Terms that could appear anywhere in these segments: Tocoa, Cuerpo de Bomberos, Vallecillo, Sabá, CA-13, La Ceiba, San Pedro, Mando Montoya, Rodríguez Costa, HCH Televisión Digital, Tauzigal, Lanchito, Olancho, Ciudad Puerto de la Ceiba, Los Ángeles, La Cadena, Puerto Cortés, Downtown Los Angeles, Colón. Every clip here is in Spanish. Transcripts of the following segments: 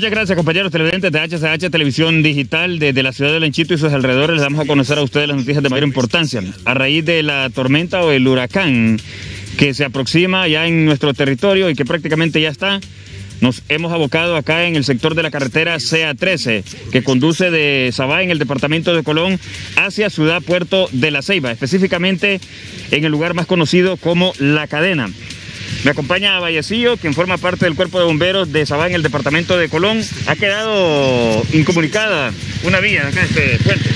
Muchas gracias, compañeros televidentes de HCH Televisión Digital. Desde la ciudad de Lanchito y sus alrededores les damos a conocer a ustedes las noticias de mayor importancia. A raíz de la tormenta o el huracán que se aproxima ya en nuestro territorio y que prácticamente ya está, nos hemos abocado acá en el sector de la carretera CA13, que conduce de Sabá, en el departamento de Colón, hacia Ciudad Puerto de la Ceiba, específicamente en el lugar más conocido como La Cadena. Me acompaña a Vallecillo, quien forma parte del Cuerpo de Bomberos de Sabá, en el departamento de Colón. Ha quedado incomunicada una vía acá, este puente.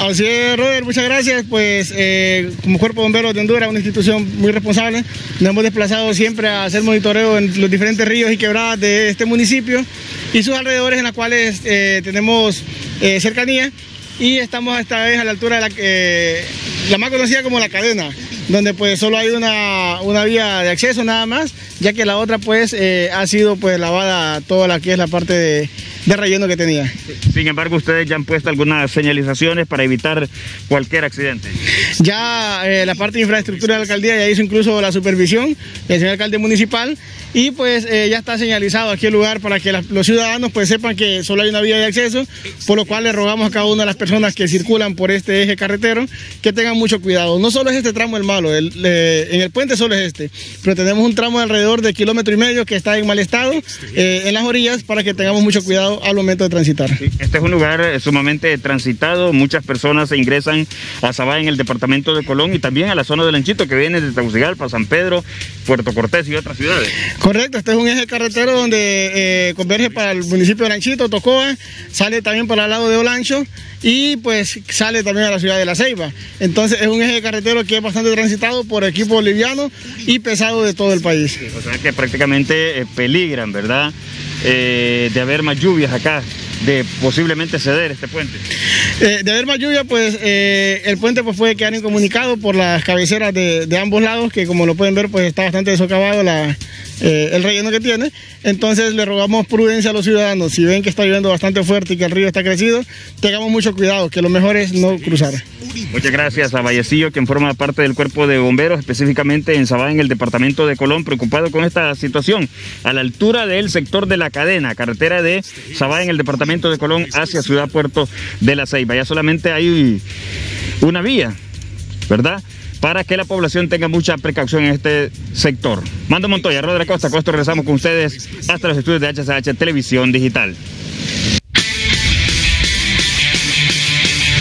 Así es, Robert, muchas gracias. Pues como Cuerpo de Bomberos de Honduras, una institución muy responsable, nos hemos desplazado siempre a hacer monitoreo en los diferentes ríos y quebradas de este municipio y sus alrededores, en las cuales tenemos cercanía, y estamos esta vez a la altura de la más conocida como La Cadena, donde pues solo hay una vía de acceso nada más, ya que la otra pues ha sido pues lavada toda la que es la parte de relleno que tenía. Sin embargo, ustedes ya han puesto algunas señalizaciones para evitar cualquier accidente. Ya la parte de infraestructura de la alcaldía ya hizo incluso la supervisión, el señor alcalde municipal, y pues ya está señalizado aquí el lugar para que los ciudadanos pues sepan que solo hay una vía de acceso, por lo cual le rogamos a cada una de las personas que circulan por este eje carretero que tengan mucho cuidado. No solo es este tramo el malo, en el puente solo es este, pero tenemos un tramo de alrededor de 1,5 kilómetros que está en mal estado en las orillas, para que tengamos mucho cuidado al momento de transitar. Este es un lugar sumamente transitado, muchas personas se ingresan a Sabá en el departamento de Colón y también a la zona de Lanchito, que viene de Tauzigal para San Pedro, Puerto Cortés y otras ciudades. Correcto, este es un eje carretero donde converge para el municipio de Lanchito, Tocoa, sale también para el lado de Olancho y pues sale también a la ciudad de La Ceiba. Entonces es un eje carretero que es bastante transitado por equipo boliviano y pesado de todo el país. Sí, o sea que prácticamente peligran, ¿verdad? De haber más lluvias acá, de posiblemente ceder este puente. De haber más lluvia, pues el puente pues puede quedar incomunicado por las cabeceras de ambos lados, que como lo pueden ver pues está bastante socavado el relleno que tiene. Entonces le rogamos prudencia a los ciudadanos. Si ven que está lloviendo bastante fuerte y que el río está crecido, tengamos mucho cuidado, que lo mejor es no cruzar. Muchas gracias a Vallecillo, quien forma parte del Cuerpo de Bomberos, específicamente en Sabá, en el departamento de Colón, preocupado con esta situación, a la altura del sector de La Cadena, carretera de Sabá, en el departamento de Colón, hacia Ciudad Puerto de la Ceiba. Ya solamente hay una vía, ¿verdad?, para que la población tenga mucha precaución en este sector. Mando Montoya, Rodríguez Costa, regresamos con ustedes hasta los estudios de HCH Televisión Digital.